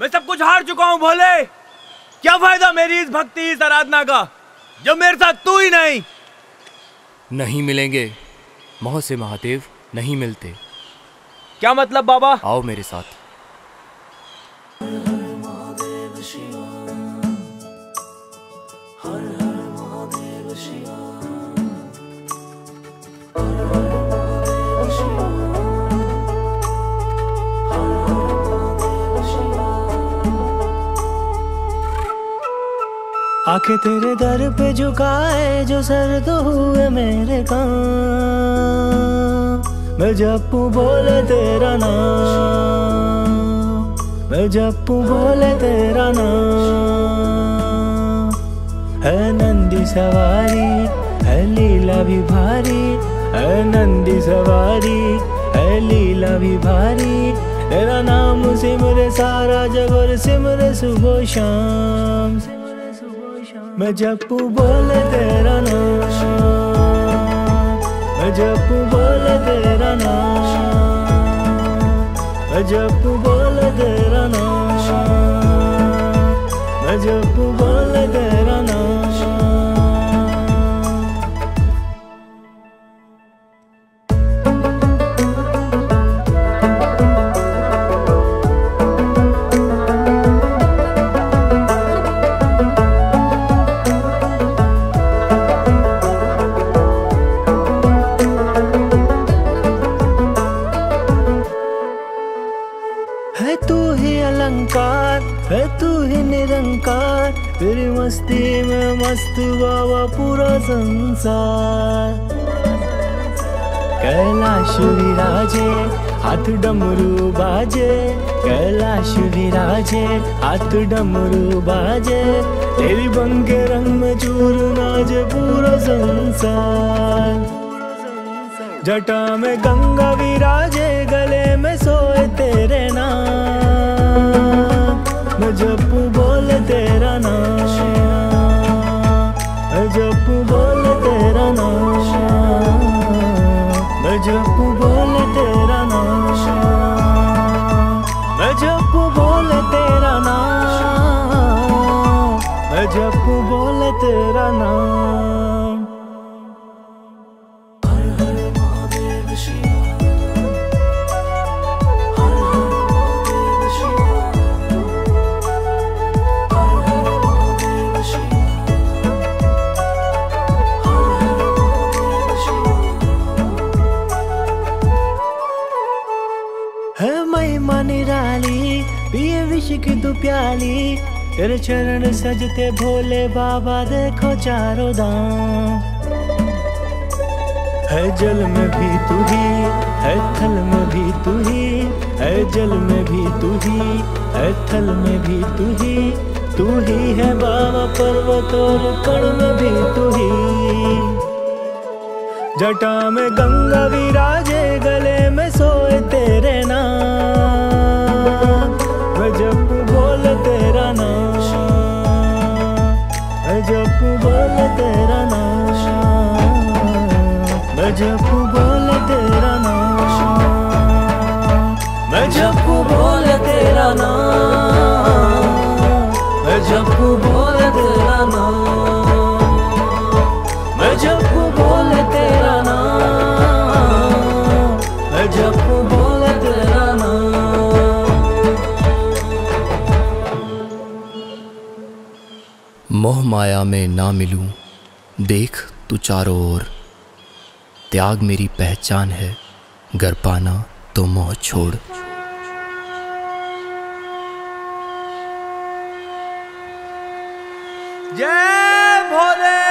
मैं सब कुछ हार चुका हूँ भोले, क्या फायदा मेरी इस भक्ति इस आराधना का जब मेरे साथ तू ही नहीं। नहीं मिलेंगे मोह से महादेव, नहीं मिलते। क्या मतलब बाबा? आओ मेरे साथ। आंखें तेरे दर पे झुकाए जो सर्द हुए मेरे काम, मैं जपूं बोले तेरा नाम, मैं जपूं बोले तेरा नाम। है नंदी सवारी है लीला भी भारी, है नंदी सवारी है लीला भी भारी, तेरा नाम सिमरे सारा जग और सिमरे सुबह शाम, मैं जपू बोले तेरा नाम, मैं जपू बोले तेरा नाम, मैं जपू बोले तेरा नाम, मैं जपू बोले तेरा नाम। तेरी मस्ती में मस्त बाबा पूरा संसार, कैलाश विराजे हाथ डमरू बाजे, कैलाश विराजे हाथ डमरू बाजे, तेरी बंगे रंग में चूर नाचे पूरा संसार। जटा में गंगा विराजे गले में सोए तेरे नाम, मैं जपूं बोले तेरा नाम, जपू बोले तेरा नाम, मैं जपू बोले तेरा नाम, मैं जपू बोले तेरा नाम, मैं जपू बोले तेरा नाम। की तू प्याली तेरे चरण सजते भोले बाबा देखो चारों धाम, है जल में भी तू ही, है थल में भी तू ही, है जल में भी तू ही, है थल में भी तू ही, तू ही है बाबा पर्वत और कण में भी तू ही। जटा में गंगा विराजे गले में सोए तेरे नाम, जपू बोले तेरा नाम, जपू बोले तेरा नाम, जपू बोले तेरा नाम, जपू बोले तेरा नाम, जपू बोले तेरा नाम, जपू बोले तेरा नाम, जपू बोले तेरा नाम। मोह माया में ना मिलूं देख तू चारों ओर, त्याग मेरी पहचान है गर पाना तो मोह छोड़। जय भोले।